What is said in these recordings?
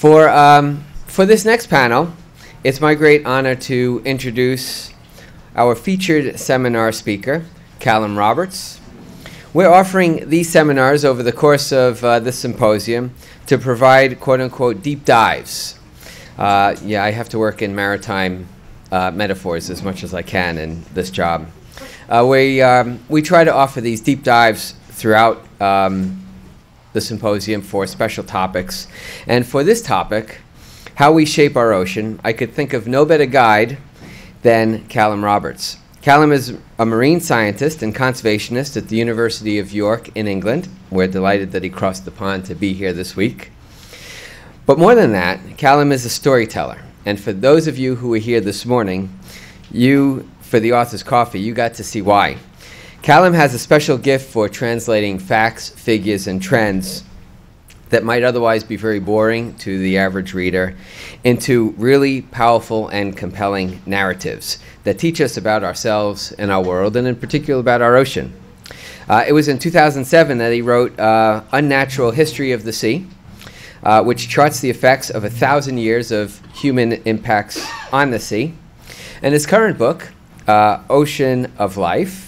For this next panel, it's my great honor to introduce our featured seminar speaker, Callum Roberts. We're offering these seminars over the course of this symposium to provide quote-unquote deep dives. Yeah, I have to work in maritime metaphors as much as I can in this job. We try to offer these deep dives throughout the symposium for special topics. And for this topic, how we shape our ocean, I could think of no better guide than Callum Roberts. Callum is a marine scientist and conservationist at the University of York in England. We're delighted that he crossed the pond to be here this week. But more than that, Callum is a storyteller. And for those of you who were here this morning, for the Author's Coffee, you got to see why. Callum has a special gift for translating facts, figures, and trends that might otherwise be very boring to the average reader into really powerful and compelling narratives that teach us about ourselves and our world, and in particular about our ocean. It was in 2007 that he wrote Unnatural History of the Sea, which charts the effects of 1,000 years of human impacts on the sea. And his current book, Ocean of Life,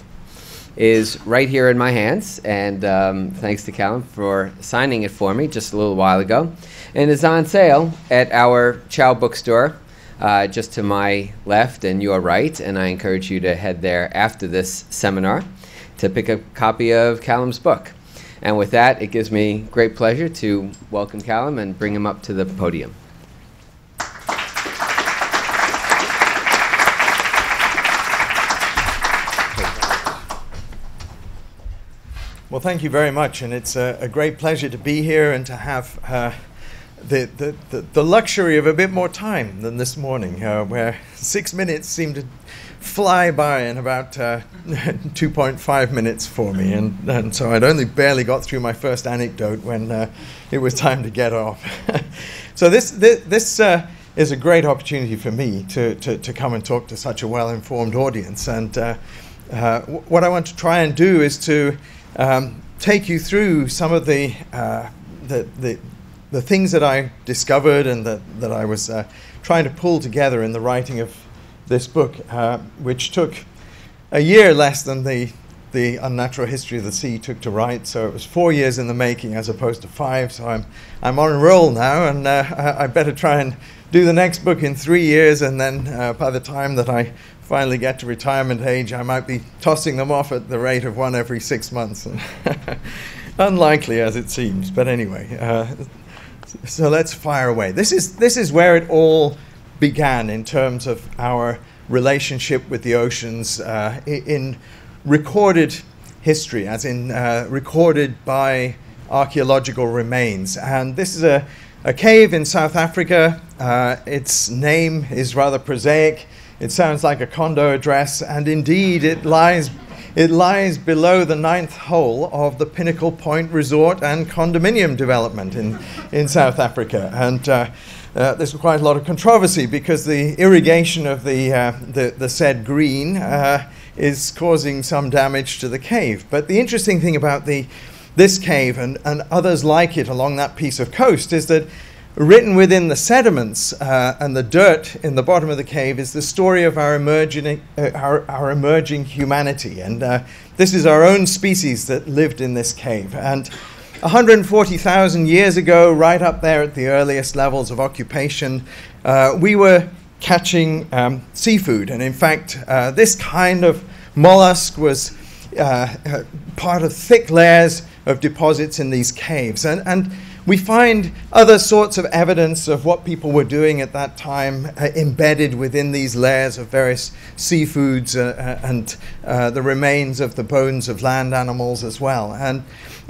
is right here in my hands, and thanks to Callum for signing it for me just a little while ago, and is on sale at our Chow bookstore just to my left and your right, and I encourage you to head there after this seminar to pick up a copy of Callum's book. And with that, it gives me great pleasure to welcome Callum and bring him up to the podium. Well, thank you very much, and it's a great pleasure to be here and to have the luxury of a bit more time than this morning, where 6 minutes seemed to fly by in about 2.5 minutes for me, and so I'd only barely got through my first anecdote when it was time to get off. So this is a great opportunity for me to come and talk to such a well-informed audience, and what I want to try and do is to take you through some of the things that I discovered and that I was trying to pull together in the writing of this book, which took a year less than the Unnatural History of the Sea took to write. So it was 4 years in the making as opposed to 5. So I'm on a roll now, and I better try and do the next book in 3 years, and then by the time that I finally get to retirement age, I might be tossing them off at the rate of one every 6 months. Unlikely as it seems, but anyway, so let's fire away. This is where it all began in terms of our relationship with the oceans in recorded history, as in recorded by archaeological remains. And this is a cave in South Africa. Its name is rather prosaic. It sounds like a condo address, and indeed it lies below the 9th hole of the Pinnacle Point Resort and condominium development in South Africa. And there's quite a lot of controversy because the irrigation of the said green is causing some damage to the cave. But the interesting thing about this cave and others like it along that piece of coast is that written within the sediments and the dirt in the bottom of the cave is the story of our emerging humanity. And this is our own species that lived in this cave. And 140,000 years ago, right up there at the earliest levels of occupation, we were catching seafood. And in fact, this kind of mollusk was part of thick layers of deposits in these caves. And we find other sorts of evidence of what people were doing at that time embedded within these layers of various seafoods and the remains of the bones of land animals as well.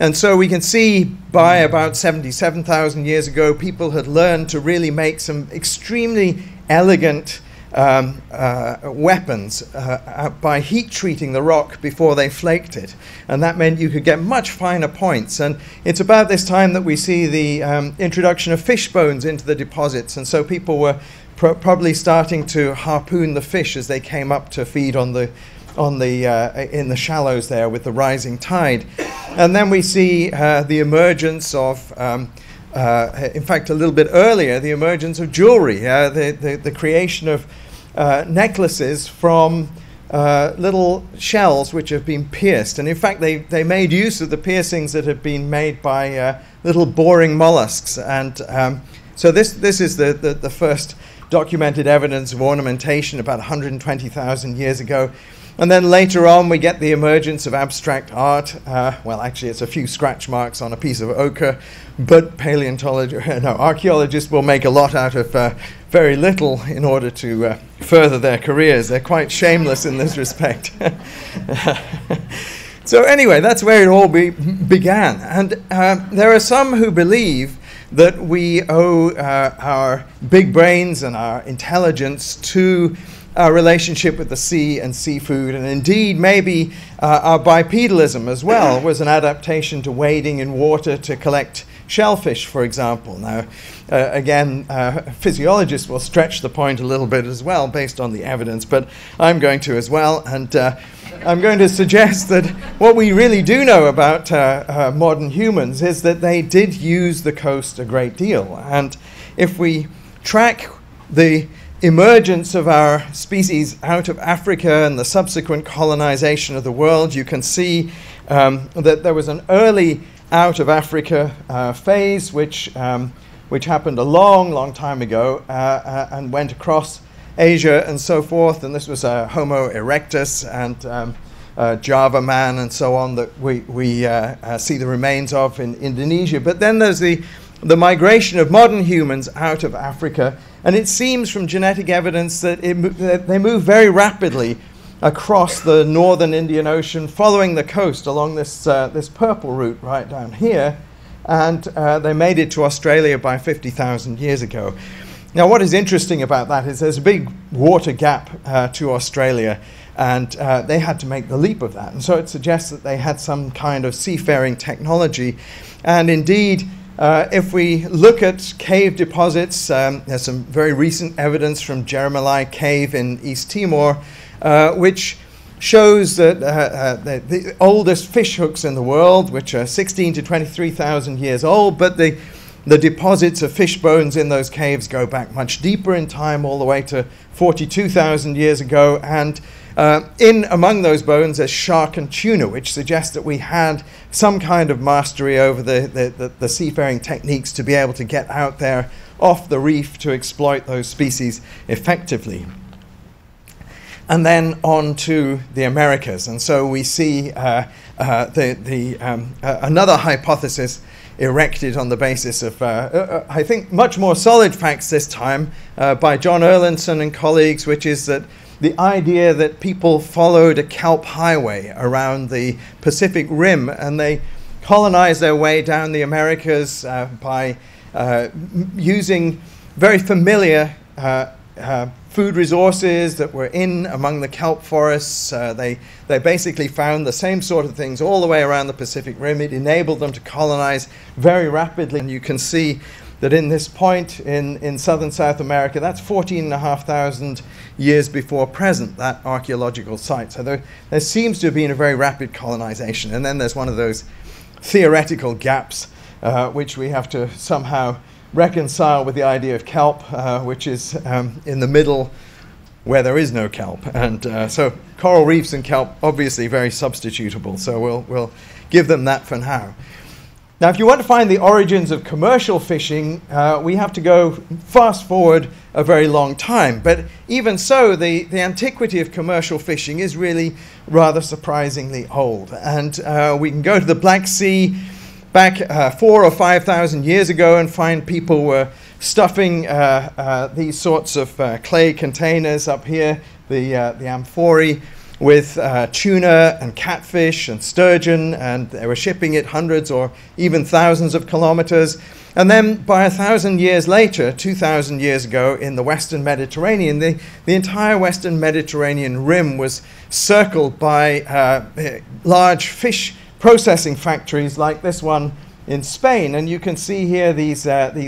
And so we can see by about 77,000 years ago, people had learned to really make some extremely elegant weapons by heat treating the rock before they flaked it, and that meant you could get much finer points. And it's about this time that we see the introduction of fish bones into the deposits, and so people were probably starting to harpoon the fish as they came up to feed in the shallows there with the rising tide. And then we see the emergence of in fact, a little bit earlier, the emergence of jewelry, the creation of necklaces from little shells which have been pierced. And in fact, they made use of the piercings that had been made by little boring mollusks. And so this is the first documented evidence of ornamentation about 120,000 years ago. And then later on, we get the emergence of abstract art. Well, actually, it's a few scratch marks on a piece of ochre, but archaeologists will make a lot out of very little in order to further their careers. They're quite shameless in this respect. So anyway, that's where it all began. And there are some who believe that we owe our big brains and our intelligence to our relationship with the sea and seafood, and indeed maybe our bipedalism as well was an adaptation to wading in water to collect shellfish, for example. Now, again, physiologists will stretch the point a little bit as well based on the evidence, but I'm going to as well, and I'm going to suggest that what we really do know about modern humans is that they did use the coast a great deal. And if we track the emergence of our species out of Africa and the subsequent colonization of the world, you can see that there was an early out of Africa phase which happened a long, long time ago and went across Asia and so forth. And this was Homo erectus and Java man and so on that we see the remains of in Indonesia. But then there's the migration of modern humans out of Africa, and it seems from genetic evidence that they move very rapidly across the northern Indian Ocean, following the coast along this purple route right down here, and they made it to Australia by 50,000 years ago. Now, what is interesting about that is there's a big water gap to Australia, and they had to make the leap of that, and so it suggests that they had some kind of seafaring technology. And indeed, if we look at cave deposits, there's some very recent evidence from Jeremilai Cave in East Timor, which shows that the oldest fish hooks in the world, which are 16 to 23,000 years old, but the deposits of fish bones in those caves go back much deeper in time, all the way to 42,000 years ago. And in among those bones is shark and tuna, which suggests that we had some kind of mastery over the seafaring techniques to be able to get out there off the reef to exploit those species effectively. And then on to the Americas. And so we see another hypothesis erected on the basis of, I think, much more solid facts this time by John Erlandson and colleagues, which is that the idea that people followed a kelp highway around the Pacific Rim, and they colonized their way down the Americas by using very familiar food resources that were in among the kelp forests. They basically found the same sort of things all the way around the Pacific Rim. It enabled them to colonize very rapidly. And you can see that in this point in southern South America, that's 14,500 years before present, that archaeological site. So there seems to have been a very rapid colonization. And then there's one of those theoretical gaps which we have to somehow reconcile with the idea of kelp, which is in the middle where there is no kelp. And so coral reefs and kelp, obviously very substitutable. So we'll give them that for now. Now, if you want to find the origins of commercial fishing, we have to go fast forward a very long time. But even so, the antiquity of commercial fishing is really rather surprisingly old. And we can go to the Black Sea back 4,000 or 5,000 years ago and find people were stuffing these sorts of clay containers up here, the amphorae, with tuna and catfish and sturgeon, and they were shipping it hundreds or even thousands of kilometers. And then by 1,000 years later, 2,000 years ago, in the Western Mediterranean, the entire Western Mediterranean rim was circled by large fish processing factories like this one in Spain. And you can see here these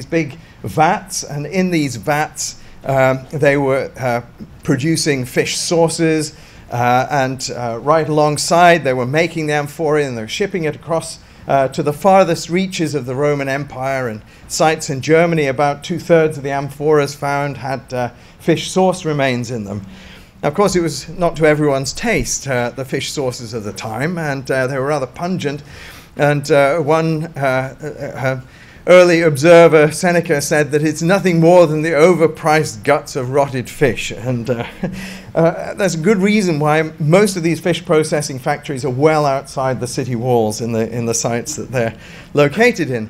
big vats, and in these vats they were producing fish sauces. And right alongside, they were making the amphorae, and they were shipping it across to the farthest reaches of the Roman Empire, and sites in Germany, about 2/3 of the amphoras found had fish sauce remains in them. Now, of course, it was not to everyone's taste, the fish sauces of the time, and they were rather pungent. And one early observer, Seneca, said that it's nothing more than the overpriced guts of rotted fish. And that's a good reason why most of these fish processing factories are well outside the city walls in the sites that they're located in.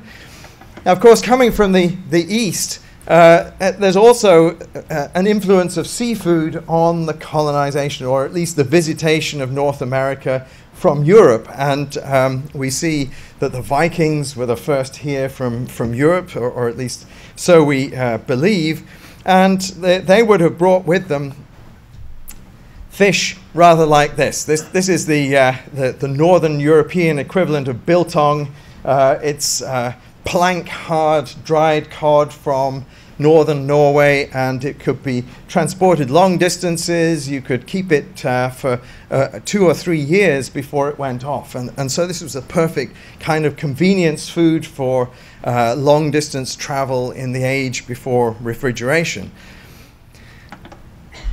Now, of course, coming from the east, there's also an influence of seafood on the colonization, or at least the visitation of North America from Europe. And we see that the Vikings were the first here from Europe, or at least so we believe. And they would have brought with them fish rather like this. This is the northern European equivalent of biltong. It's plank hard dried cod from northern Norway, and it could be transported long distances. You could keep it for 2 or 3 years before it went off. And so this was a perfect kind of convenience food for long distance travel in the age before refrigeration.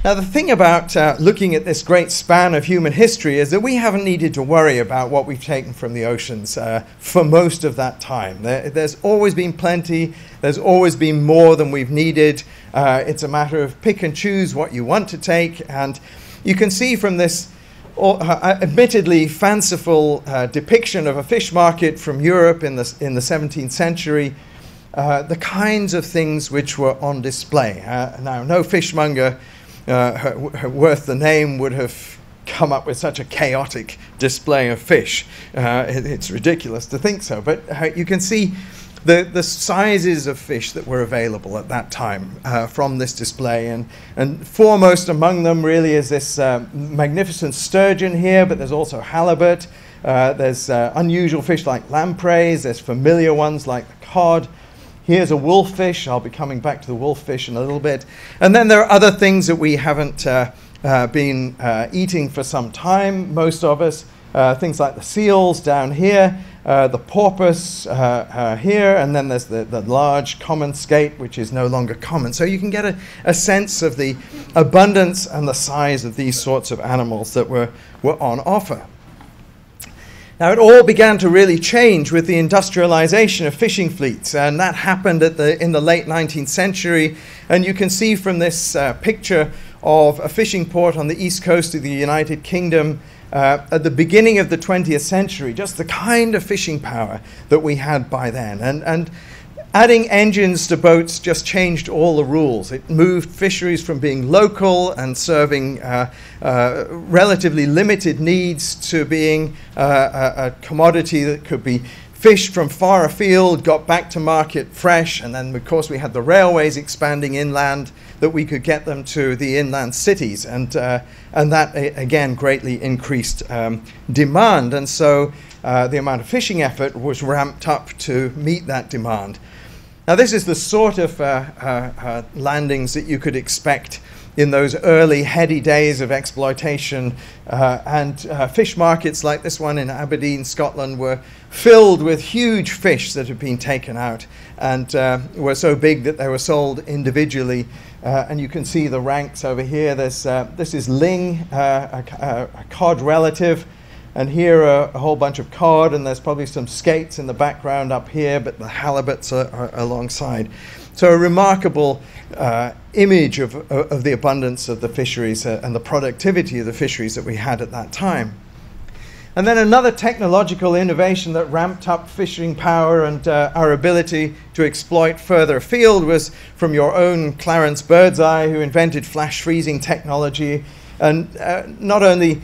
Now, the thing about looking at this great span of human history is that we haven't needed to worry about what we've taken from the oceans for most of that time. There's always been plenty. There's always been more than we've needed. It's a matter of pick and choose what you want to take. And you can see from this admittedly fanciful depiction of a fish market from Europe in the 17th century, the kinds of things which were on display. Now, no fishmonger worth the name would have come up with such a chaotic display of fish. It's ridiculous to think so, but you can see the sizes of fish that were available at that time from this display, and foremost among them really is this magnificent sturgeon here, but there's also halibut, there's unusual fish like lampreys, there's familiar ones like the cod. Here's a wolffish. I'll be coming back to the wolffish in a little bit. And then there are other things that we haven't been eating for some time, most of us. Things like the seals down here, the porpoise here, and then there's the large common skate, which is no longer common. So you can get a sense of the abundance and the size of these sorts of animals that were on offer. Now, it all began to really change with the industrialization of fishing fleets, and that happened in the late 19th century. And you can see from this picture of a fishing port on the east coast of the United Kingdom at the beginning of the 20th century, just the kind of fishing power that we had by then. And adding engines to boats just changed all the rules. It moved fisheries from being local and serving relatively limited needs to being a commodity that could be fished from far afield, got back to market fresh, and then, of course, we had the railways expanding inland that we could get them to the inland cities, and that, again, greatly increased demand. And so the amount of fishing effort was ramped up to meet that demand. Now, this is the sort of landings that you could expect in those early heady days of exploitation, and fish markets like this one in Aberdeen, Scotland, were filled with huge fish that had been taken out and were so big that they were sold individually. And you can see the ranks over here. This is ling, a cod relative. And here are a whole bunch of cod, and there's probably some skates in the background up here, but the halibuts are alongside. So a remarkable image of the abundance of the fisheries and the productivity of the fisheries that we had at that time. And then another technological innovation that ramped up fishing power and our ability to exploit further afield was from your own Clarence Birdseye, who invented flash freezing technology, and not only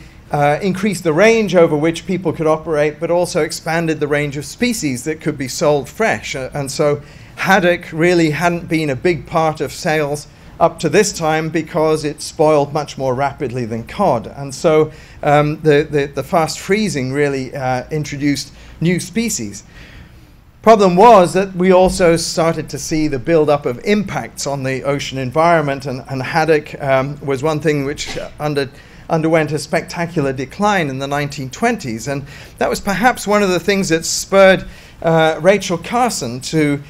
increased the range over which people could operate, but also expanded the range of species that could be sold fresh. And so haddock really hadn't been a big part of sales up to this time because it spoiled much more rapidly than cod. And so the fast freezing really introduced new species. Problem was that we also started to see the build-up of impacts on the ocean environment, and haddock was one thing which under underwent a spectacular decline in the 1920s, and that was perhaps one of the things that spurred Rachel Carson to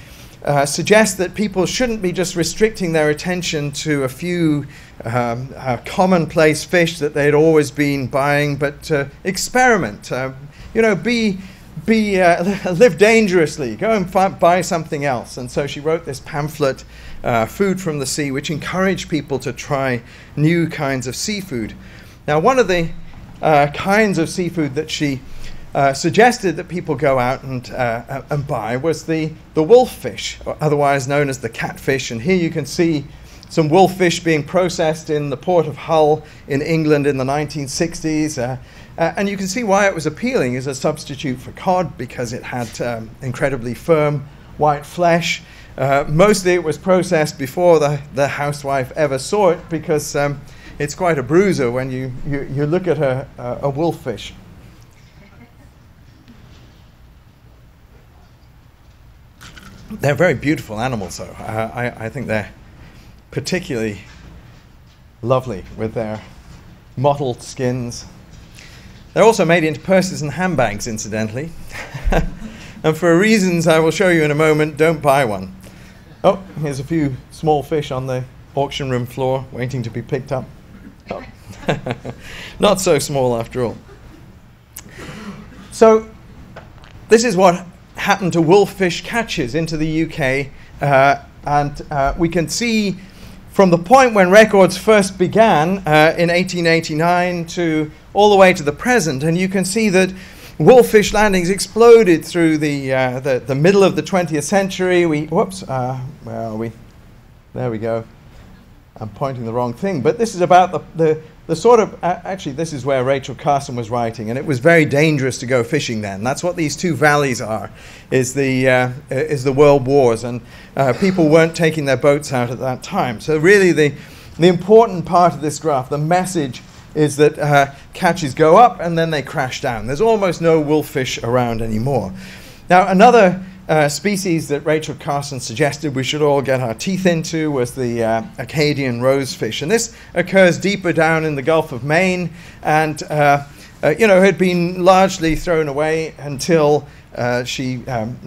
suggest that people shouldn't be just restricting their attention to a few commonplace fish that they'd always been buying, but experiment. You know, live dangerously, go and buy something else. And so she wrote this pamphlet, Food from the Sea, which encouraged people to try new kinds of seafood. Now, one of the kinds of seafood that she suggested that people go out and buy was the wolf fish, or otherwise known as the catfish. And here you can see some wolf fish being processed in the port of Hull in England in the 1960s. And you can see why it was appealing as a substitute for cod, because it had incredibly firm white flesh. Mostly it was processed before the housewife ever saw it, because it's quite a bruiser when you look at a wolf fish. They're very beautiful animals, though. I think they're particularly lovely with their mottled skins. They're also made into purses and handbags, incidentally. And for reasons I will show you in a moment, don't buy one. Oh, here's a few small fish on the auction room floor waiting to be picked up. Oh. Not so small after all. So this is what happened to wolf fish catches into the UK. And we can see from the point when records first began in 1889 to all the way to the present, and you can see that wolffish landings exploded through the middle of the 20th century. Where are we? There we go. I'm pointing the wrong thing, but this is about the sort of, actually this is where Rachel Carson was writing, and it was very dangerous to go fishing then. That's what these two valleys are, is the world wars, and people weren't taking their boats out at that time. So really the important part of this graph, the message, is that catches go up and then they crash down. There's almost no wolffish around anymore. Now, another species that Rachel Carson suggested we should all get our teeth into was the Acadian rosefish. And this occurs deeper down in the Gulf of Maine, and you know, had been largely thrown away until she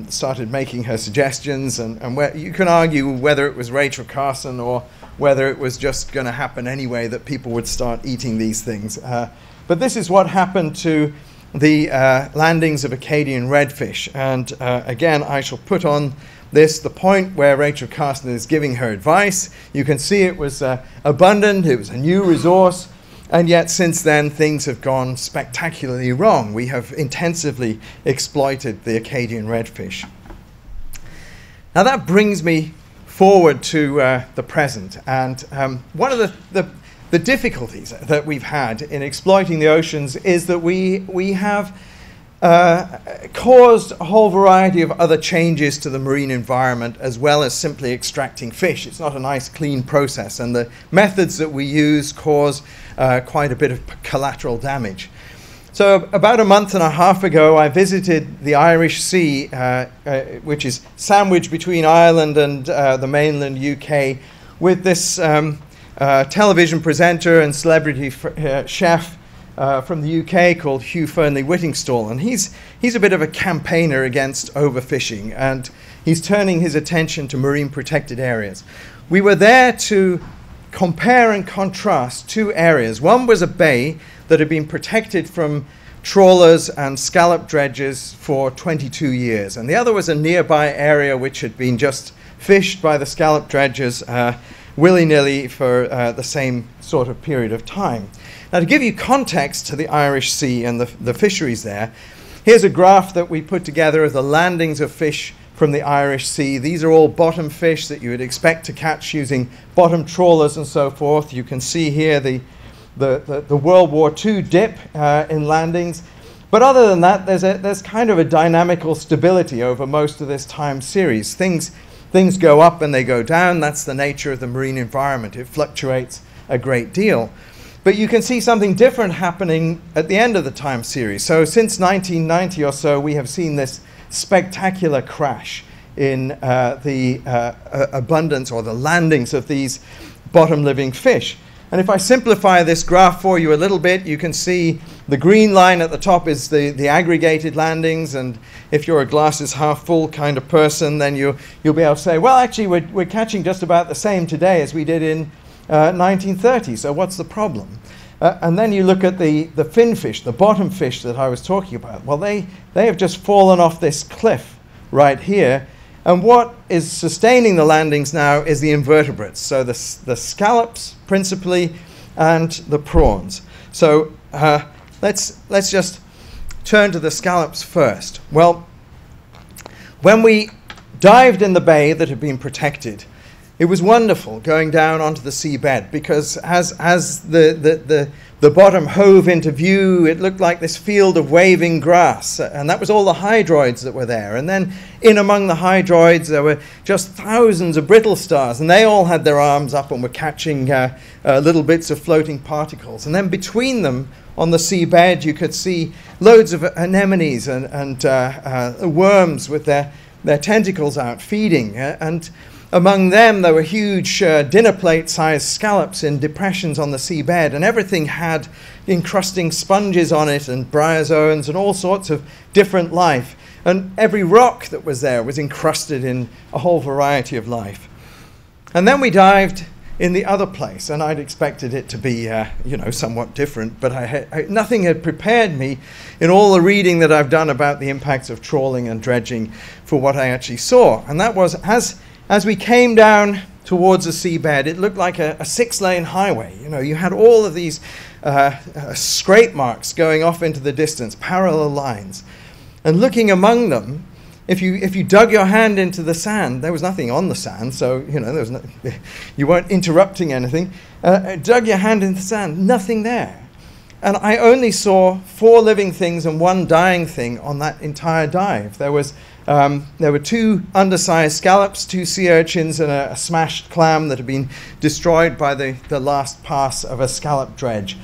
started making her suggestions, and where you can argue whether it was Rachel Carson or whether it was just going to happen anyway that people would start eating these things. But this is what happened to the landings of Acadian redfish. And again, I shall put on this the point where Rachel Carson is giving her advice. You can see it was abundant, it was a new resource, and yet since then things have gone spectacularly wrong. We have intensively exploited the Acadian redfish. Now that brings me forward to the present, and one of the difficulties that we've had in exploiting the oceans is that we have caused a whole variety of other changes to the marine environment as well as simply extracting fish. It's not a nice clean process, and the methods that we use cause quite a bit of collateral damage. So about a month and a half ago, I visited the Irish Sea, which is sandwiched between Ireland and the mainland UK, with this television presenter and celebrity chef from the UK called Hugh Fernley-Whittingstall. And he's a bit of a campaigner against overfishing, and he's turning his attention to marine protected areas. We were there to compare and contrast two areas. One was a bay that had been protected from trawlers and scallop dredges for 22 years. And the other was a nearby area which had been just fished by the scallop dredges willy-nilly for the same sort of period of time. Now, to give you context to the Irish Sea and the fisheries there, here's a graph that we put together of the landings of fish from the Irish Sea. These are all bottom fish that you would expect to catch using bottom trawlers and so forth. You can see here the World War II dip in landings. But other than that, there's kind of a dynamical stability over most of this time series. Things go up and they go down. That's the nature of the marine environment. It fluctuates a great deal. But you can see something different happening at the end of the time series. So since 1990 or so, we have seen this spectacular crash in the abundance or the landings of these bottom-living fish. And if I simplify this graph for you a little bit, you can see the green line at the top is the aggregated landings, and if you're a glass is half full kind of person, then you'll be able to say, well, actually, we're catching just about the same today as we did in 1930, so what's the problem? And then you look at the fin fish, the bottom fish that I was talking about. Well, they have just fallen off this cliff right here. And what is sustaining the landings now is the invertebrates, so the scallops principally and the prawns. So let's just turn to the scallops first. Well, when we dived in the bay that had been protected, it was wonderful going down onto the seabed, because as the bottom hove into view, it looked like this field of waving grass, and that was all the hydroids that were there. And then in among the hydroids, there were just thousands of brittle stars, and they all had their arms up and were catching little bits of floating particles. And then between them on the seabed, you could see loads of anemones and worms with their tentacles out feeding. And among them, there were huge dinner plate-sized scallops in depressions on the seabed, and everything had encrusting sponges on it and bryozoans and all sorts of different life. And every rock that was there was encrusted in a whole variety of life. And then we dived in the other place, and I'd expected it to be, you know, somewhat different, but nothing had prepared me in all the reading that I've done about the impacts of trawling and dredging for what I actually saw. And that was, as we came down towards the seabed, it looked like a six-lane highway. You know, you had all of these scrape marks going off into the distance, parallel lines. And looking among them, if you dug your hand into the sand, there was nothing on the sand, so you know there was no, you weren't interrupting anything. Dug your hand into the sand, nothing there. And I only saw 4 living things and 1 dying thing on that entire dive. There were 2 undersized scallops, 2 sea urchins, and a smashed clam that had been destroyed by the last pass of a scallop dredge.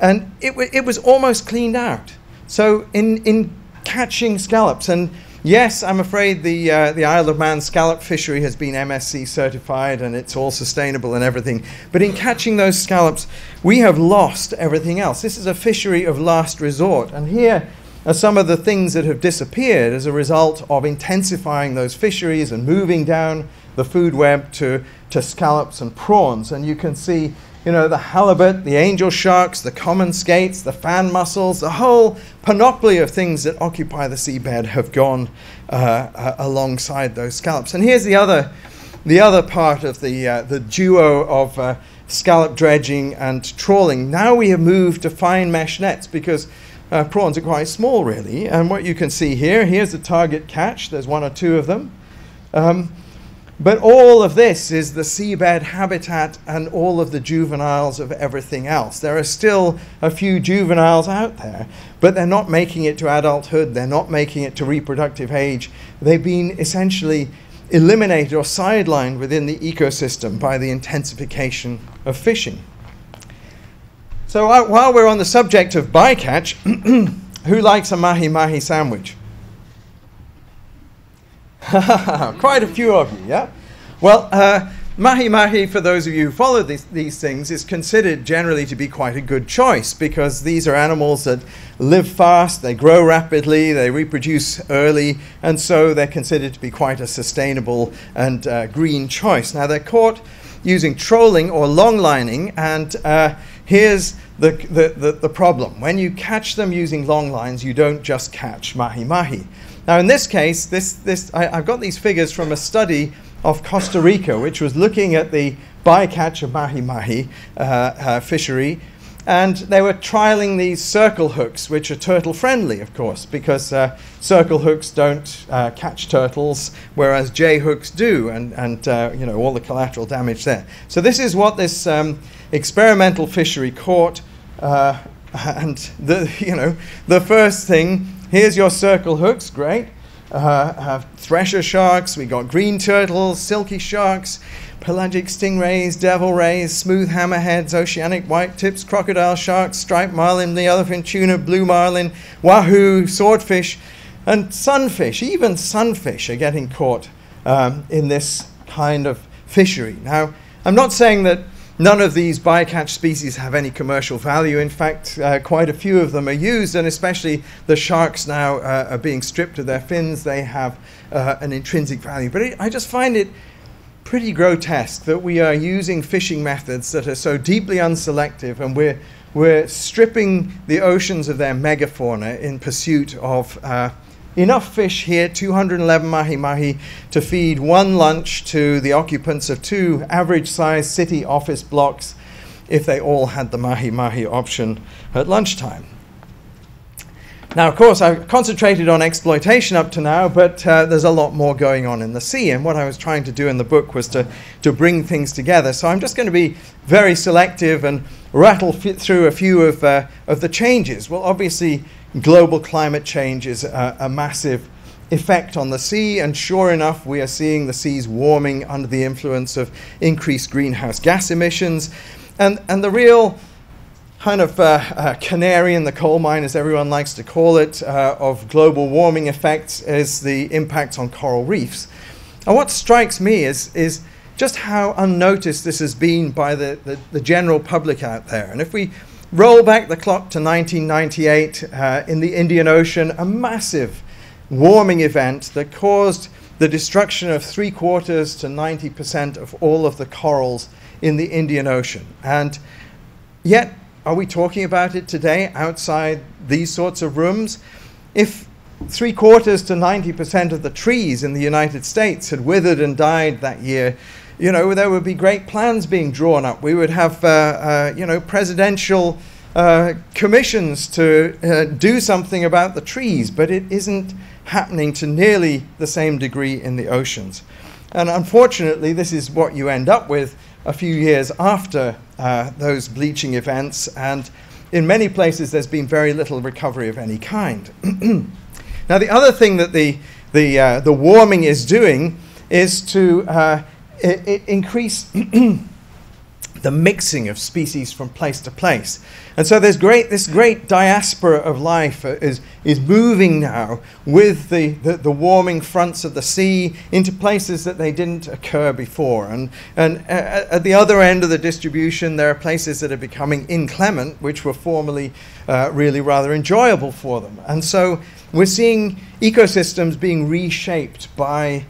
And it was almost cleaned out. So in catching scallops, and yes, I'm afraid the Isle of Man scallop fishery has been MSC certified and it's all sustainable and everything, but in catching those scallops, we have lost everything else. This is a fishery of last resort, and here are some of the things that have disappeared as a result of intensifying those fisheries and moving down the food web to scallops and prawns. And you can see, you know, the halibut, the angel sharks, the common skates, the fan mussels, the whole panoply of things that occupy the seabed have gone alongside those scallops. And here's the other part of the duo of scallop dredging and trawling. Now we have moved to fine mesh nets, because prawns are quite small, really, and what you can see here, here's the target catch, there's 1 or 2 of them. But all of this is the seabed habitat and all of the juveniles of everything else. There are still a few juveniles out there, but they're not making it to adulthood, they're not making it to reproductive age. They've been essentially eliminated or sidelined within the ecosystem by the intensification of fishing. So while we're on the subject of bycatch, who likes a mahi-mahi sandwich? Quite a few of you, yeah? Well, mahi-mahi, for those of you who follow these things, is considered generally to be quite a good choice, because these are animals that live fast, they grow rapidly, they reproduce early, and so they're considered to be quite a sustainable and green choice. Now, they're caught using trolling or long-lining, and here's the problem. When you catch them using long lines, you don't just catch mahi-mahi. Now in this case, I've got these figures from a study of Costa Rica, which was looking at the bycatch of mahi-mahi fishery, and they were trialing these circle hooks, which are turtle-friendly, of course, because circle hooks don't catch turtles, whereas J-hooks do, and you know, all the collateral damage there. So this is what this experimental fishery caught, and the first thing, here's your circle hooks, great. Thresher sharks, we got green turtles, silky sharks, pelagic stingrays, devil rays, smooth hammerheads, oceanic white tips, crocodile sharks, striped marlin, the elephant tuna, blue marlin, wahoo, swordfish, and sunfish. Even sunfish are getting caught in this kind of fishery. Now, I'm not saying that None of these bycatch species have any commercial value. In fact, quite a few of them are used, and especially the sharks now are being stripped of their fins. They have an intrinsic value. But I just find it pretty grotesque that we are using fishing methods that are so deeply unselective, and we're stripping the oceans of their megafauna in pursuit of enough fish here, 211 mahi-mahi, to feed one lunch to the occupants of two average-sized city office blocks if they all had the mahi-mahi option at lunchtime. Now, of course, I've concentrated on exploitation up to now, but there's a lot more going on in the sea, and what I was trying to do in the book was to bring things together. So I'm just going to be very selective and rattle through a few of the changes. Well, obviously, global climate change is a massive effect on the sea, and sure enough, we are seeing the seas warming under the influence of increased greenhouse gas emissions, and the real kind of canary in the coal mine, as everyone likes to call it, of global warming effects is the impact on coral reefs. And what strikes me is just how unnoticed this has been by the general public out there. And if we roll back the clock to 1998 in the Indian Ocean, a massive warming event that caused the destruction of 75% to 90% of all of the corals in the Indian Ocean. And yet, are we talking about it today outside these sorts of rooms? If 75% to 90% of the trees in the United States had withered and died that year, you know, there would be great plans being drawn up. We would have, you know, presidential commissions to do something about the trees, but it isn't happening to nearly the same degree in the oceans. And unfortunately, this is what you end up with a few years after those bleaching events, and in many places there's been very little recovery of any kind. Now, the other thing that the warming is doing is to increase the mixing of species from place to place. And so there's this great diaspora of life is moving now with the warming fronts of the sea into places that they didn't occur before. And at the other end of the distribution, there are places that are becoming inclement, which were formerly really rather enjoyable for them. And so we're seeing ecosystems being reshaped by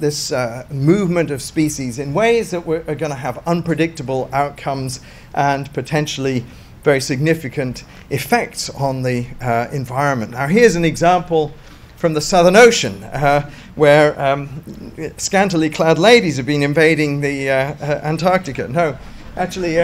this movement of species in ways that are going to have unpredictable outcomes and potentially very significant effects on the environment. Now, here's an example from the Southern Ocean, where scantily clad ladies have been invading the Antarctica. No, actually,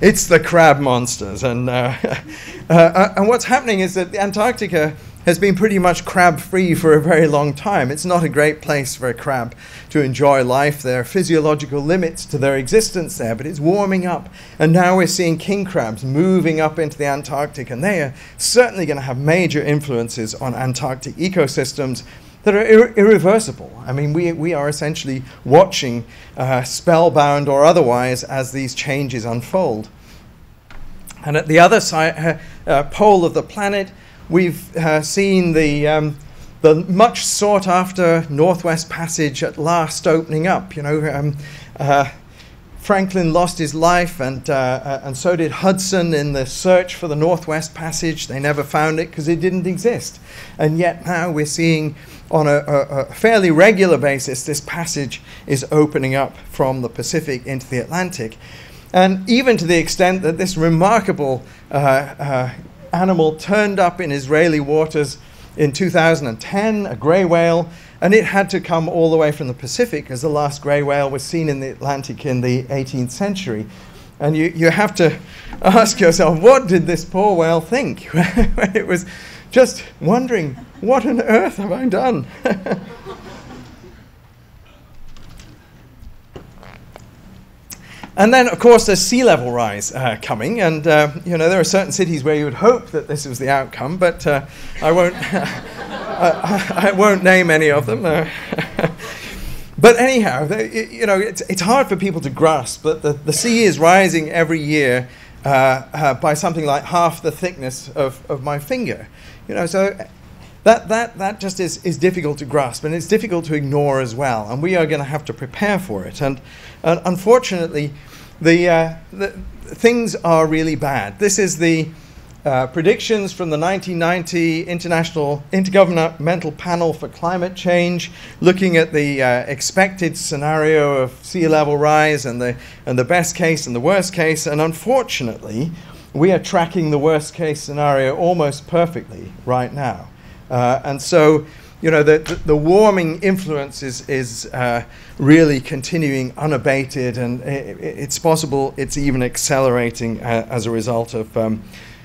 it's the crab monsters. And, and what's happening is that the Antarctica has been pretty much crab-free for a very long time. It's not a great place for a crab to enjoy life. There are physiological limits to their existence there, but it's warming up. And now we're seeing king crabs moving up into the Antarctic, and they are certainly going to have major influences on Antarctic ecosystems that are irreversible. I mean, we are essentially watching, spellbound or otherwise, as these changes unfold. And at the other side, pole of the planet, we've seen the much sought after Northwest Passage at last opening up. You know, Franklin lost his life, and so did Hudson in the search for the Northwest Passage. They never found it because it didn't exist. And yet now we're seeing on a fairly regular basis this passage is opening up from the Pacific into the Atlantic. And even to the extent that this remarkable animal turned up in Israeli waters in 2010, a grey whale, and it had to come all the way from the Pacific, as the last grey whale was seen in the Atlantic in the 18th century. And you have to ask yourself, what did this poor whale think? It was just wondering, what on earth have I done? And then, of course, there's sea level rise coming, and you know, there are certain cities where you would hope that this was the outcome, but I won't, I won't name any of them. But anyhow, you know, it's hard for people to grasp that the sea is rising every year by something like half the thickness of my finger. You know, so That just is difficult to grasp, and it's difficult to ignore as well, and we are going to have to prepare for it. And unfortunately, the things are really bad. This is the predictions from the 1990 International Intergovernmental Panel for Climate Change, looking at the expected scenario of sea level rise and the best case and the worst case. And unfortunately, we are tracking the worst case scenario almost perfectly right now. And so, you know, the warming influence is really continuing unabated, and it's possible it's even accelerating as a result of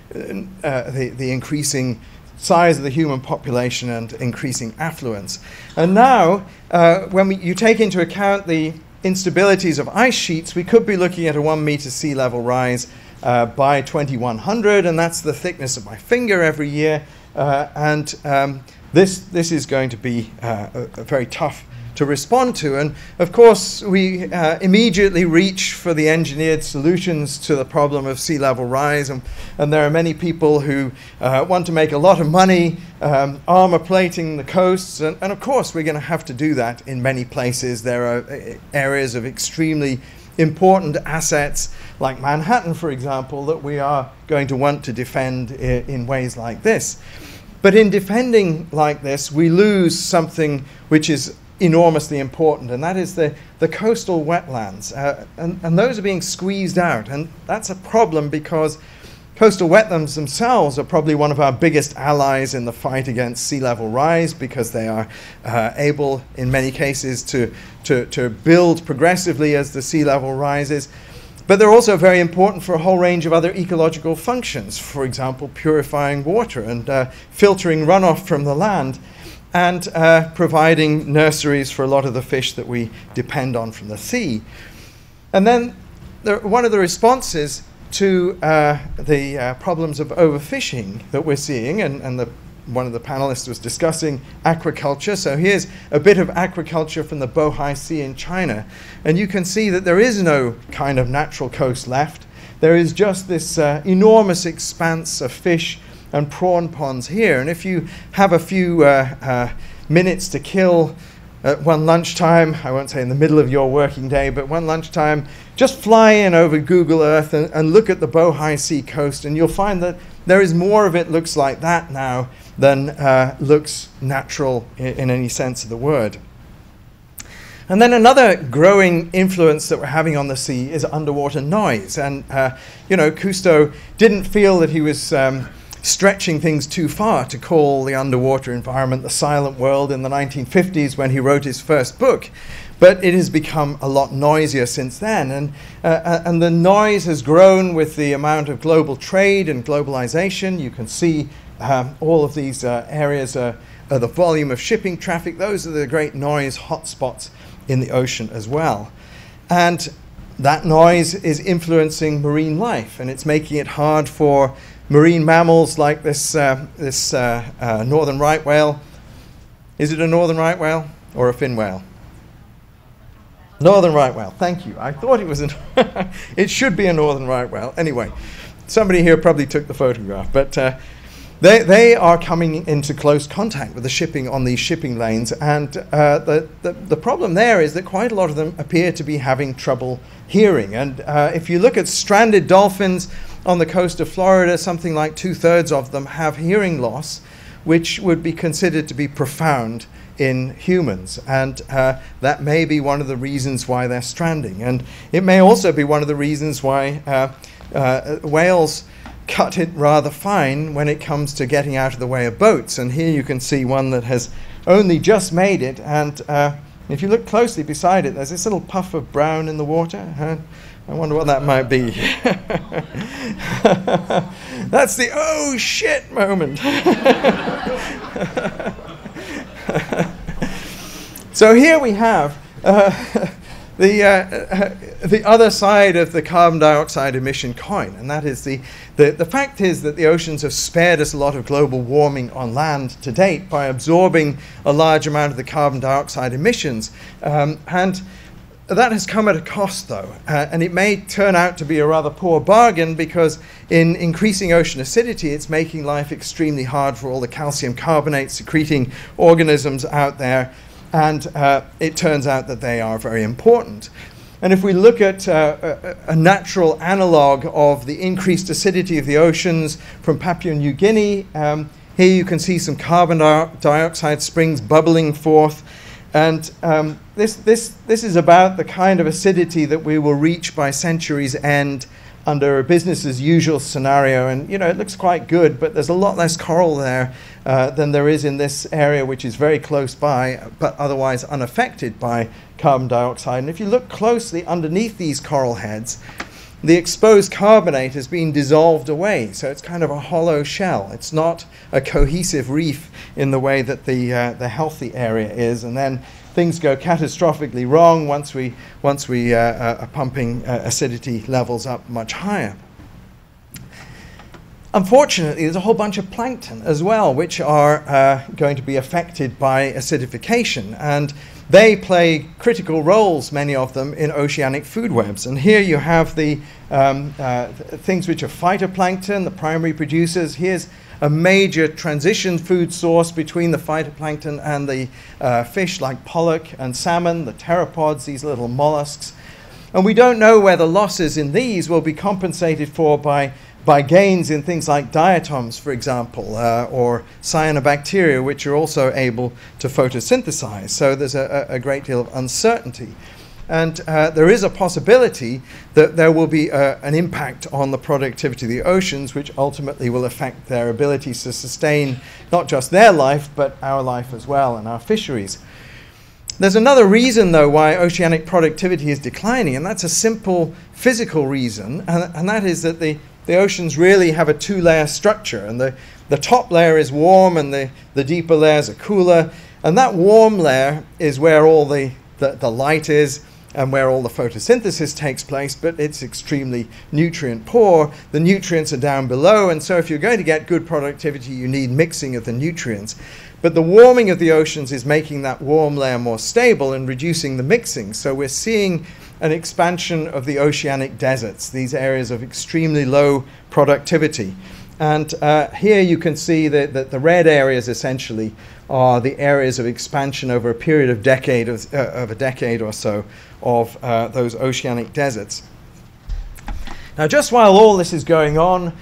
the increasing size of the human population and increasing affluence. And now, when you take into account the instabilities of ice sheets, we could be looking at a 1 meter sea level rise by 2100, and that's the thickness of my finger every year. This is going to be very tough to respond to. And of course, we immediately reach for the engineered solutions to the problem of sea level rise. And there are many people who want to make a lot of money armor plating the coasts. And of course, we're going to have to do that in many places. There are areas of extremely important assets like Manhattan, for example, that we are going to want to defend in ways like this. But in defending like this, we lose something which is enormously important, and that is the coastal wetlands. And those are being squeezed out, and that's a problem because coastal wetlands themselves are probably one of our biggest allies in the fight against sea level rise, because they are able, in many cases, to build progressively as the sea level rises. But they're also very important for a whole range of other ecological functions, for example, purifying water and filtering runoff from the land, and providing nurseries for a lot of the fish that we depend on from the sea. And then one of the responses to the problems of overfishing that we're seeing, and one of the panelists was discussing aquaculture. So here's a bit of aquaculture from the Bohai Sea in China. And you can see that there is no kind of natural coast left. There is just this enormous expanse of fish and prawn ponds here. And if you have a few minutes to kill at one lunchtime, I won't say in the middle of your working day, but one lunchtime, just fly in over Google Earth and look at the Bohai Sea coast, and you'll find that there is more of it looks like that now than looks natural in any sense of the word. And then another growing influence that we're having on the sea is underwater noise. And, you know, Cousteau didn't feel that he was stretching things too far to call the underwater environment the silent world in the 1950s when he wrote his first book. But it has become a lot noisier since then. And the noise has grown with the amount of global trade and globalization. You can see all of these areas are the volume of shipping traffic. Those are the great noise hotspots in the ocean as well. And that noise is influencing marine life, and it's making it hard for marine mammals like this, northern right whale. Is it a northern right whale or a fin whale? Northern right whale, thank you. I thought it was it should be a northern right whale. Anyway, somebody here probably took the photograph, but they are coming into close contact with the shipping on these shipping lanes, and the problem there is that quite a lot of them appear to be having trouble hearing. And if you look at stranded dolphins on the coast of Florida, something like 2/3 of them have hearing loss, which would be considered to be profound in humans. And that may be one of the reasons why they're stranding. And it may also be one of the reasons why whales cut it rather fine when it comes to getting out of the way of boats. And here you can see one that has only just made it. And if you look closely beside it, there's this little puff of brown in the water. I wonder what that might be. That's the oh shit moment. So here we have the other side of the carbon dioxide emission coin, and that is the fact is that the oceans have spared us a lot of global warming on land to date by absorbing a large amount of the carbon dioxide emissions. And That has come at a cost, though, and it may turn out to be a rather poor bargain, because in increasing ocean acidity, it's making life extremely hard for all the calcium carbonate secreting organisms out there, and it turns out that they are very important. And if we look at a natural analogue of the increased acidity of the oceans from Papua New Guinea, here you can see some carbon dioxide springs bubbling forth. And this is about the kind of acidity that we will reach by century's end under a business as usual scenario. And you know, it looks quite good, but there's a lot less coral there than there is in this area, which is very close by, but otherwise unaffected by carbon dioxide. And if you look closely underneath these coral heads, the exposed carbonate has been dissolved away, so it's kind of a hollow shell. It's not a cohesive reef in the way that the healthy area is, and then things go catastrophically wrong once we are pumping acidity levels up much higher. Unfortunately, there's a whole bunch of plankton as well, which are going to be affected by acidification, and they play critical roles, many of them, in oceanic food webs. And here you have the things which are phytoplankton, the primary producers. Here's a major transition food source between the phytoplankton and the fish like pollock and salmon, the pteropods, these little mollusks. And we don't know whether losses in these will be compensated for by gains in things like diatoms, for example, or cyanobacteria, which are also able to photosynthesize. So there's a great deal of uncertainty. And there is a possibility that there will be an impact on the productivity of the oceans, which ultimately will affect their ability to sustain not just their life, but our life as well, and our fisheries. There's another reason, though, why oceanic productivity is declining, and that's a simple physical reason, and that is that the oceans really have a two-layer structure, and the top layer is warm and the deeper layers are cooler, and that warm layer is where all the light is and where all the photosynthesis takes place, but it's extremely nutrient poor. The nutrients are down below, and so if you're going to get good productivity, you need mixing of the nutrients. But the warming of the oceans is making that warm layer more stable and reducing the mixing, so we're seeing an expansion of the oceanic deserts, these areas of extremely low productivity. And here you can see that the red areas essentially are the areas of expansion over a period of a decade or so of those oceanic deserts. Now, just while all this is going on,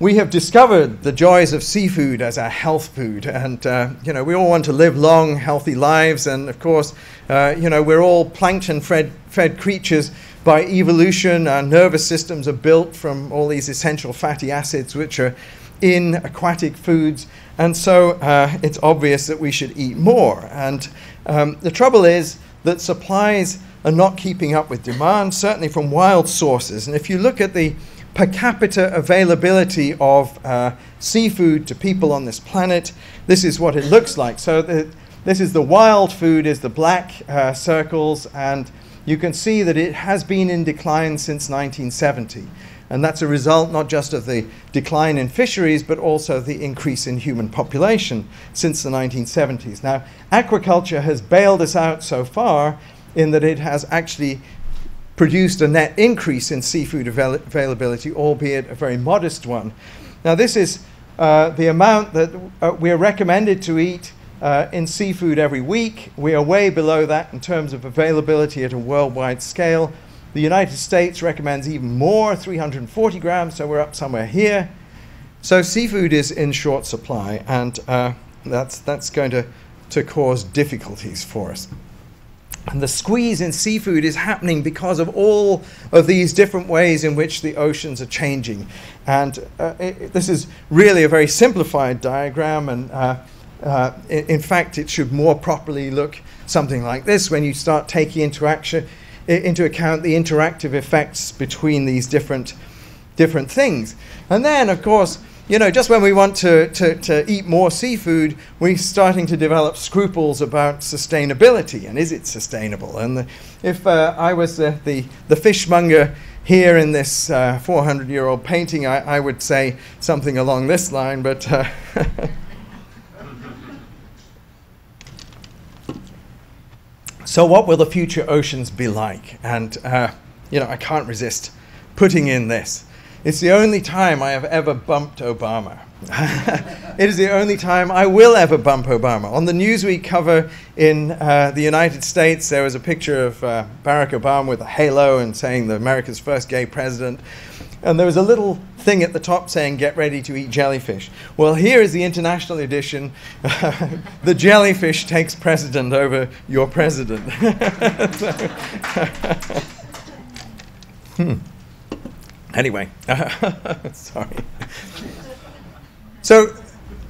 we have discovered the joys of seafood as a health food, and you know, we all want to live long, healthy lives, and of course, you know, we're all plankton-fed creatures by evolution. Our nervous systems are built from all these essential fatty acids, which are in aquatic foods, and so it's obvious that we should eat more. And the trouble is that supplies are not keeping up with demand, certainly from wild sources. And if you look at the per capita availability of seafood to people on this planet, this is what it looks like. So this is the wild food, is the black circles, and you can see that it has been in decline since 1970. And that's a result not just of the decline in fisheries, but also the increase in human population since the 1970s. Now, aquaculture has bailed us out so far in that it has actually produced a net increase in seafood availability, albeit a very modest one. Now, this is the amount that we are recommended to eat in seafood every week. We are way below that in terms of availability at a worldwide scale. The United States recommends even more, 340 grams, so we're up somewhere here. So seafood is in short supply, and that's going to cause difficulties for us. And the squeeze in seafood is happening because of all of these different ways in which the oceans are changing. And this is really a very simplified diagram, and in fact, it should more properly look something like this when you start taking into account the interactive effects between these different things. And then, of course, you know, just when we want to eat more seafood, we're starting to develop scruples about sustainability, and is it sustainable? And if I was the fishmonger here in this 400-year-old painting, I would say something along this line, but So what will the future oceans be like? And, you know, I can't resist putting in this. It's the only time I have ever bumped Obama. It is the only time I will ever bump Obama. On the Newsweek cover in the United States, there was a picture of Barack Obama with a halo and saying the America's first gay president. And there was a little thing at the top saying, get ready to eat jellyfish. Well, here is the international edition. The jellyfish takes precedent over your president. So, Anyway, sorry. So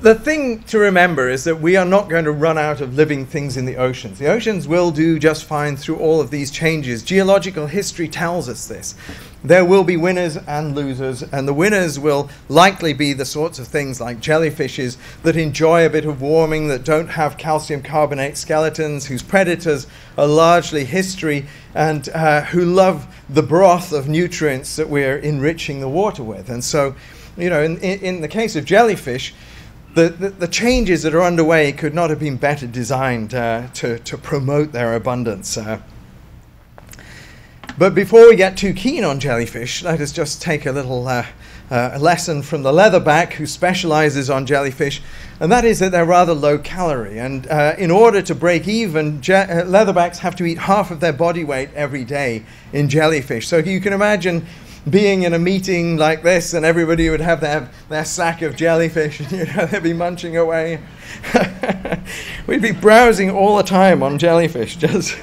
the thing to remember is that we are not going to run out of living things in the oceans. The oceans will do just fine through all of these changes. Geological history tells us this. There will be winners and losers, and the winners will likely be the sorts of things like jellyfishes that enjoy a bit of warming, that don't have calcium carbonate skeletons, whose predators are largely history, and who love the broth of nutrients that we're enriching the water with. And so, you know, in the case of jellyfish, the changes that are underway could not have been better designed to promote their abundance. But before we get too keen on jellyfish, let us just take a little lesson from the leatherback who specializes on jellyfish, and that is that they're rather low calorie. And in order to break even, leatherbacks have to eat half of their body weight every day in jellyfish. So you can imagine being in a meeting like this, and everybody would have their sack of jellyfish, and you know, they'd be munching away. We'd be browsing all the time on jellyfish, just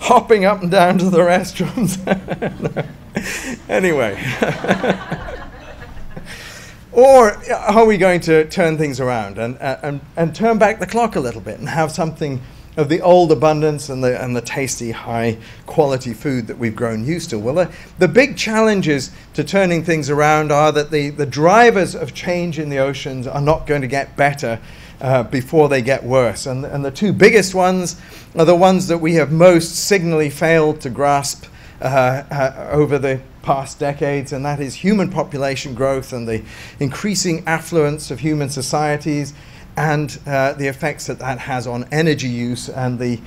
hopping up and down to the restrooms. Anyway. Or are we going to turn things around and turn back the clock a little bit and have something of the old abundance and the tasty, high-quality food that we've grown used to? Well, the big challenges to turning things around are that the drivers of change in the oceans are not going to get better before they get worse. And the two biggest ones are the ones that we have most signally failed to grasp over the past decades, and that is human population growth and the increasing affluence of human societies, and the effects that that has on energy use and the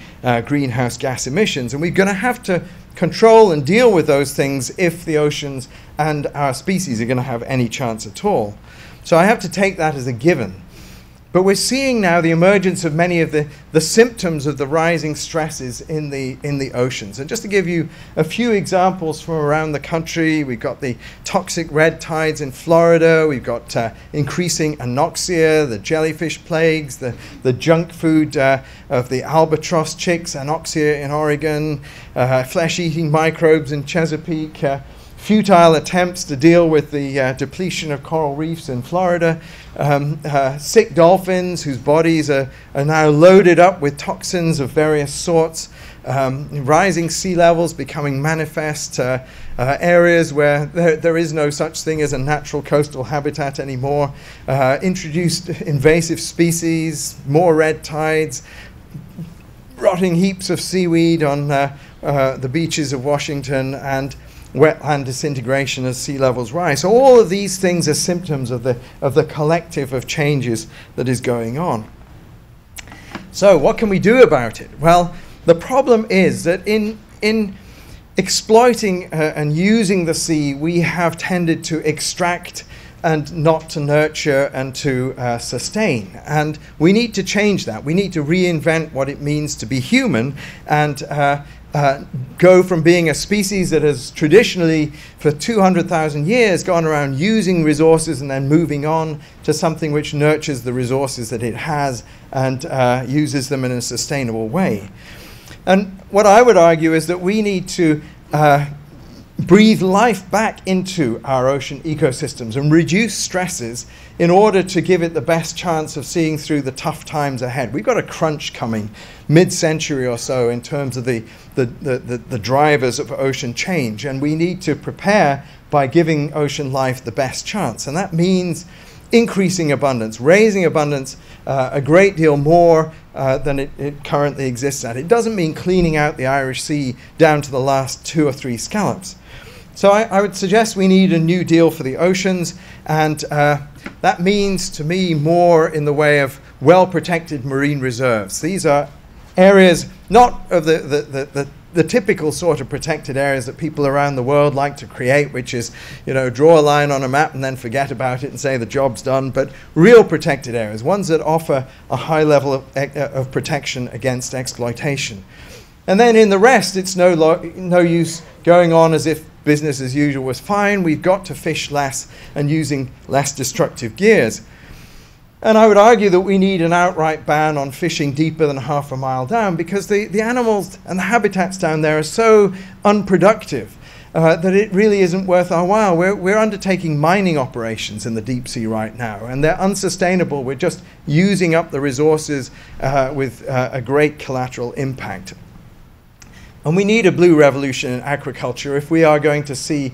greenhouse gas emissions. And we're going to have to control and deal with those things if the oceans and our species are going to have any chance at all. So I have to take that as a given. But we're seeing now the emergence of many of the symptoms of the rising stresses in the oceans. And just to give you a few examples from around the country, we've got the toxic red tides in Florida, we've got increasing anoxia, the jellyfish plagues, the junk food of the albatross chicks, anoxia in Oregon, flesh-eating microbes in Chesapeake, futile attempts to deal with the depletion of coral reefs in Florida, sick dolphins whose bodies are now loaded up with toxins of various sorts, rising sea levels becoming manifest, areas where there is no such thing as a natural coastal habitat anymore, introduced invasive species, more red tides, rotting heaps of seaweed on the beaches of Washington, and wetland disintegration as sea levels rise. So all of these things are symptoms of the collective of changes that is going on. So what can we do about it? Well, the problem is that in exploiting and using the sea, we have tended to extract and not to nurture and to sustain. And we need to change that. We need to reinvent what it means to be human and go from being a species that has traditionally, for 200,000 years, gone around using resources and then moving on, to something which nurtures the resources that it has and uses them in a sustainable way. And what I would argue is that we need to breathe life back into our ocean ecosystems and reduce stresses in order to give it the best chance of seeing through the tough times ahead. We've got a crunch coming mid-century or so in terms of the drivers of ocean change, and we need to prepare by giving ocean life the best chance. And that means increasing abundance, raising abundance a great deal more than it currently exists at. It doesn't mean cleaning out the Irish Sea down to the last 2 or 3 scallops. So I would suggest we need a new deal for the oceans, and that means to me more in the way of well-protected marine reserves. These are areas not of the typical sort of protected areas that people around the world like to create, which is, you know, draw a line on a map and then forget about it and say the job's done, but real protected areas, ones that offer a high level of protection against exploitation. And then in the rest, it's no use going on as if business as usual was fine. We've got to fish less and using less destructive gears. And I would argue that we need an outright ban on fishing deeper than half a mile down, because the animals and the habitats down there are so unproductive that it really isn't worth our while. We're undertaking mining operations in the deep sea right now, and they're unsustainable. We're just using up the resources with a great collateral impact. And we need a blue revolution in aquaculture if we are going to see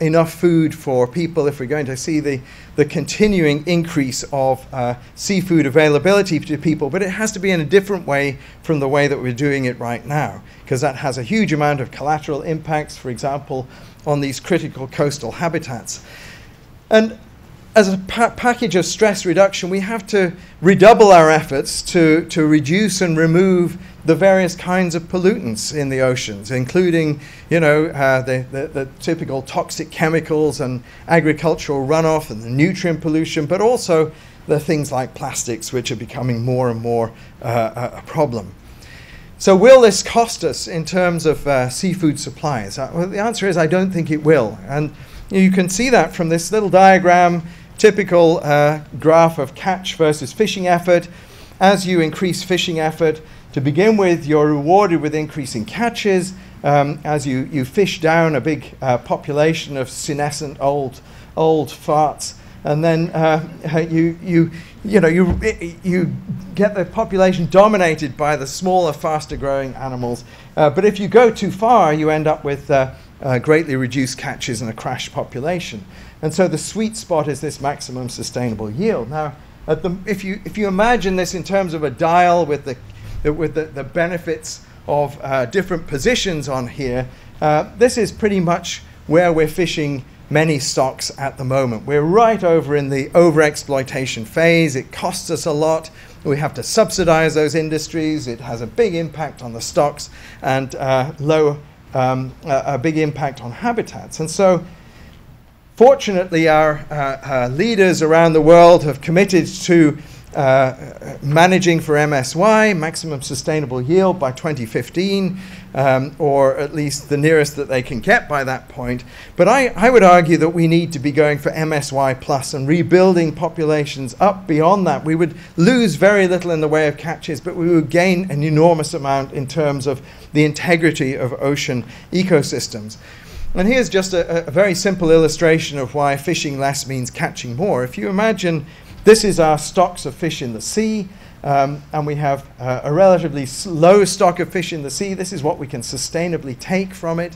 enough food for people, if we're going to see the continuing increase of seafood availability to people. But it has to be in a different way from the way that we're doing it right now, because that has a huge amount of collateral impacts, for example, on these critical coastal habitats. And as a package of stress reduction, we have to redouble our efforts to reduce and remove the various kinds of pollutants in the oceans, including, you know, the typical toxic chemicals and agricultural runoff and the nutrient pollution, but also the things like plastics, which are becoming more and more a problem. So will this cost us in terms of seafood supplies? Well, the answer is I don't think it will. And you can see that from this little diagram, typical graph of catch versus fishing effort. As you increase fishing effort, to begin with, you're rewarded with increasing catches as you fish down a big population of senescent old farts, and then you get the population dominated by the smaller, faster-growing animals. But if you go too far, you end up with greatly reduced catches and a crashed population. And so the sweet spot is this maximum sustainable yield. Now, if you imagine this in terms of a dial with the benefits of different positions on here, this is pretty much where we're fishing many stocks at the moment. We're right over in the overexploitation phase. It costs us a lot. We have to subsidize those industries. It has a big impact on the stocks and a big impact on habitats. And so fortunately, our leaders around the world have committed to managing for MSY, maximum sustainable yield, by 2015, or at least the nearest that they can get by that point. But I would argue that we need to be going for MSY plus and rebuilding populations up beyond that. We would lose very little in the way of catches, but we would gain an enormous amount in terms of the integrity of ocean ecosystems. And here's just a very simple illustration of why fishing less means catching more. If you imagine this is our stocks of fish in the sea, and we have a relatively low stock of fish in the sea. This is what we can sustainably take from it.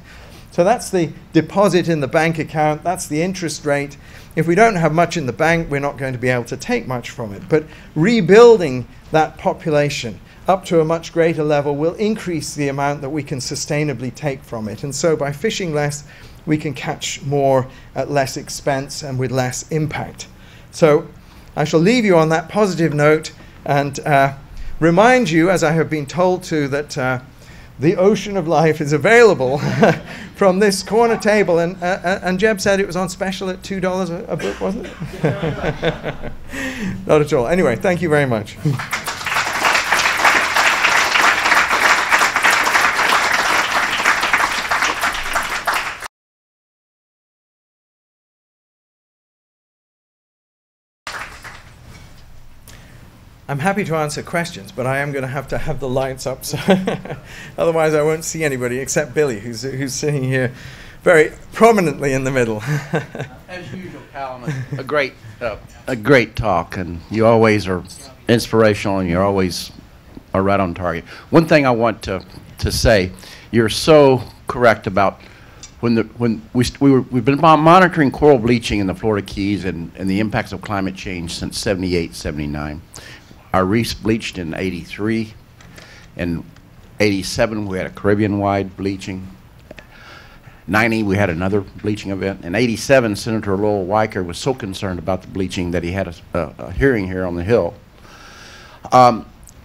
So that's the deposit in the bank account. That's the interest rate. If we don't have much in the bank, we're not going to be able to take much from it. But rebuilding that population up to a much greater level will increase the amount that we can sustainably take from it. And so by fishing less, we can catch more at less expense and with less impact. So I shall leave you on that positive note and remind you, as I have been told to, that the Ocean of Life is available from this corner table. And Jeb said it was on special at $2 a book, wasn't it? Not at all. Anyway, thank you very much. I'm happy to answer questions, but I am going to have the lights up, so otherwise I won't see anybody except Billy, who's sitting here very prominently in the middle. As usual, Callum, a great talk, and you always are inspirational, and you always are right on target. One thing I want to say, you're so correct about we've been monitoring coral bleaching in the Florida Keys and the impacts of climate change since 78, 79. Our reefs bleached in 83. In 87, we had a Caribbean-wide bleaching. 90, we had another bleaching event. In 87, Senator Lowell Weicker was so concerned about the bleaching that he had a hearing here on the Hill.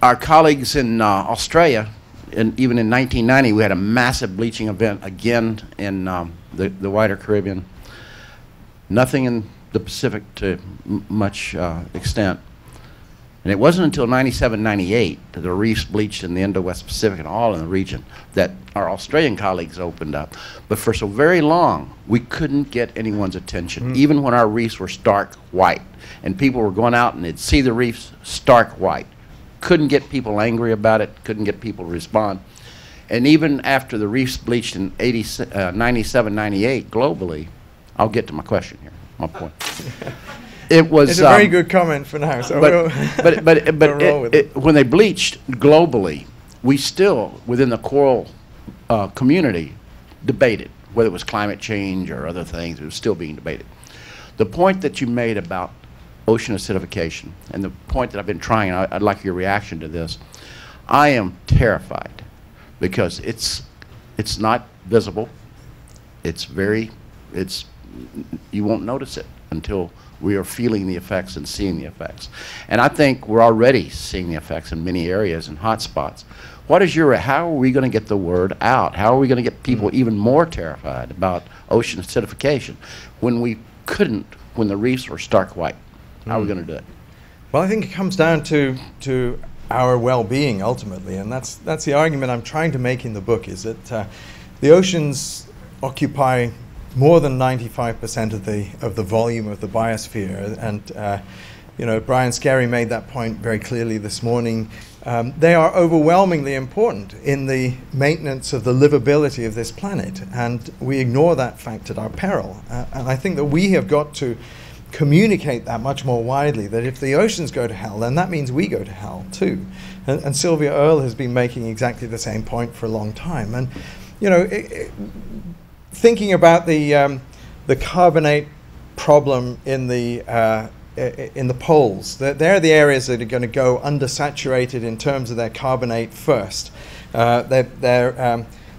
Our colleagues in Australia, and even in 1990, we had a massive bleaching event again in the wider Caribbean. Nothing in the Pacific to much extent. And it wasn't until 97, 98 that the reefs bleached in the Indo-West Pacific and all in the region that our Australian colleagues opened up. But for so very long, we couldn't get anyone's attention, even when our reefs were stark white. And people were going out and they'd see the reefs stark white. Couldn't get people angry about it, couldn't get people to respond. And even after the reefs bleached in 97, 98 globally, I'll get to my question here, my point. It was it's a very good comment for now. So but when they bleached globally, we still within the coral community debated whether it was climate change or other things. It was still being debated. The point that you made about ocean acidification and the point that I've been trying, I'd like your reaction to this. I am terrified because it's not visible. It's very you won't notice it until we are feeling the effects and seeing the effects. And I think we're already seeing the effects in many areas and hot spots. What is your, how are we going to get the word out? How are we going to get people even more terrified about ocean acidification when we couldn't, when the reefs were stark white? How are we going to do it? Well, I think it comes down to our well-being ultimately, and that's the argument I'm trying to make in the book, is that the oceans occupy more than 95% of the volume of the biosphere, and you know, Brian Skerry made that point very clearly this morning. They are overwhelmingly important in the maintenance of the livability of this planet, and we ignore that fact at our peril. And I think that we have got to communicate that much more widely, that if the oceans go to hell, then that means we go to hell too. And Sylvia Earle has been making exactly the same point for a long time. And you know, thinking about the carbonate problem in the poles, they're the areas that are going to go undersaturated in terms of their carbonate first.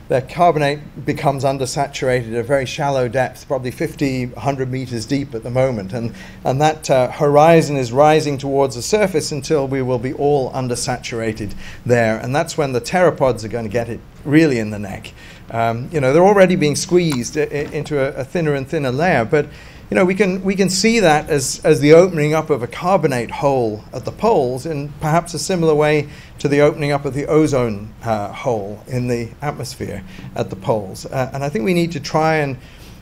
Their carbonate becomes undersaturated at a very shallow depth, probably 50, 100 meters deep at the moment, and that horizon is rising towards the surface until we will be all undersaturated there, and that's when the pteropods are going to get it really in the neck. You know, they're already being squeezed into a thinner and thinner layer, but you know, we can see that as the opening up of a carbonate hole at the poles, in perhaps a similar way to the opening up of the ozone hole in the atmosphere at the poles. And I think we need to try and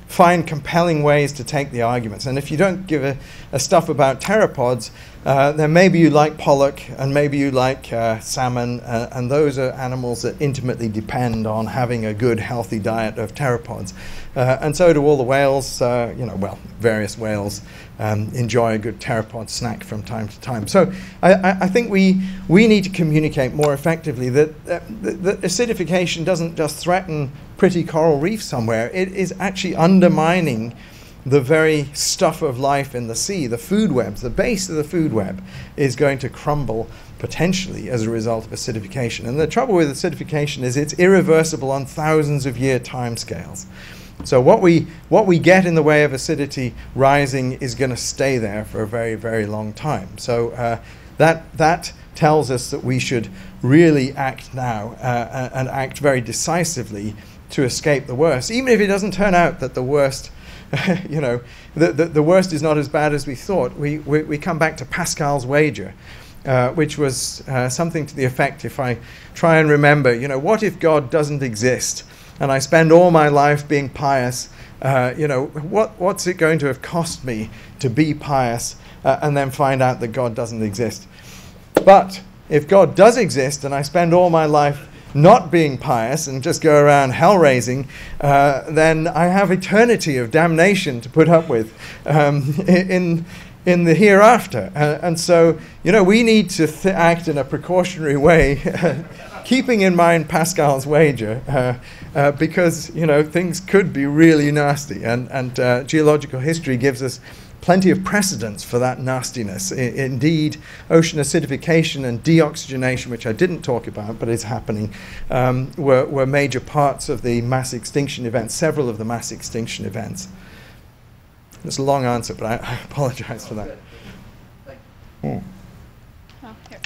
find compelling ways to take the arguments. And if you don't give a stuff about pteropods, then maybe you like pollock, and maybe you like salmon, and those are animals that intimately depend on having a good, healthy diet of pteropods. And so do all the whales, you know, well, various whales enjoy a good pteropod snack from time to time. So I think we need to communicate more effectively that acidification doesn't just threaten pretty coral reef somewhere, it is actually undermining the very stuff of life in the sea. The food webs, the base of the food web is going to crumble potentially as a result of acidification. And the trouble with acidification is it's irreversible on thousands of year timescales. So what we get in the way of acidity rising is going to stay there for a very, very long time. So that tells us that we should really act now and act very decisively to escape the worst, even if it doesn't turn out that the worst you know, the worst is not as bad as we thought. We come back to Pascal's wager, which was something to the effect, if I try and remember, you know, what if God doesn't exist and I spend all my life being pious, you know, what's it going to have cost me to be pious and then find out that God doesn't exist? But if God does exist and I spend all my life not being pious and just go around hell-raising, then I have eternity of damnation to put up with in the hereafter. And so, you know, we need to act in a precautionary way, keeping in mind Pascal's wager, because, you know, things could be really nasty. And geological history gives us plenty of precedents for that nastiness. Indeed, ocean acidification and deoxygenation, which I didn't talk about but is happening, were major parts of the mass extinction events, several of the mass extinction events. It's a long answer, but I apologize for that. Oh, here.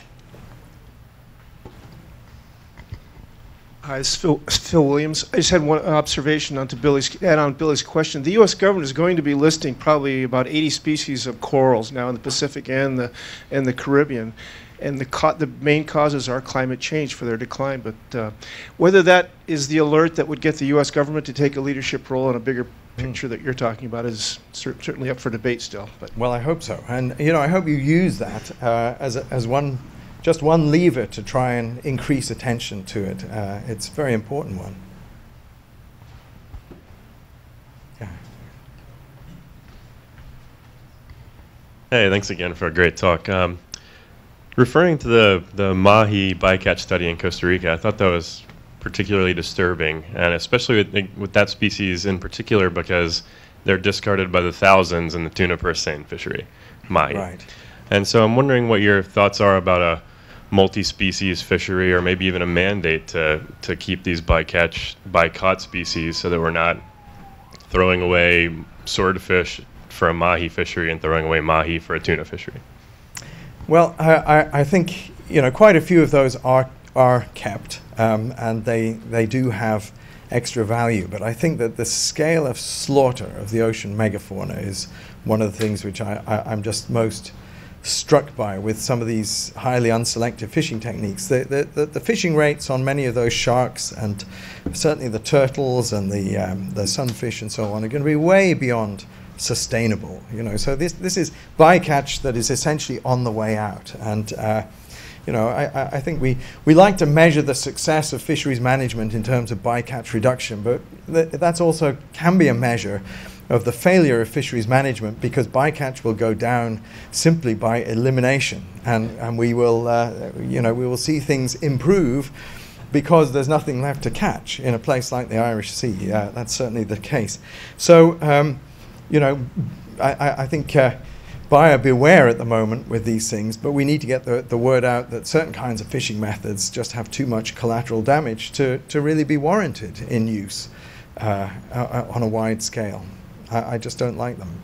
Hi, it's Phil Williams. I just had one observation on to Billy's question. The U.S. government is going to be listing probably about 80 species of corals now in the Pacific and the Caribbean, and the main causes are climate change for their decline. But whether that is the alert that would get the U.S. government to take a leadership role in a bigger picture that you're talking about is certainly up for debate still. But well, I hope so, and you know, I hope you use that as just one lever to try and increase attention to it. It's a very important one. Yeah. Hey, thanks again for a great talk. Referring to the mahi bycatch study in Costa Rica, I thought that was particularly disturbing, and especially with that species in particular because they're discarded by the thousands in the tuna purse seine fishery, mahi. Right. And so I'm wondering what your thoughts are about a multi-species fishery, or maybe even a mandate to keep these by-caught species, so that we're not throwing away swordfish for a mahi fishery and throwing away mahi for a tuna fishery. Well, I think, you know, quite a few of those are kept, and they do have extra value. But I think that the scale of slaughter of the ocean megafauna is one of the things which I'm just most struck by with some of these highly unselective fishing techniques. The fishing rates on many of those sharks, and certainly the turtles and the sunfish and so on, are going to be way beyond sustainable. You know, so this is bycatch that is essentially on the way out. And you know, I think we like to measure the success of fisheries management in terms of bycatch reduction, but that's also can be a measure of the failure of fisheries management, because bycatch will go down simply by elimination, and we will, you know, we will see things improve because there's nothing left to catch in a place like the Irish Sea. That's certainly the case. So, you know, I think buyer beware at the moment with these things, but we need to get the word out that certain kinds of fishing methods just have too much collateral damage to really be warranted in use on a wide scale. I just don't like them.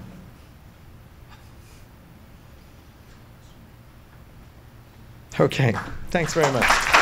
Okay, thanks very much.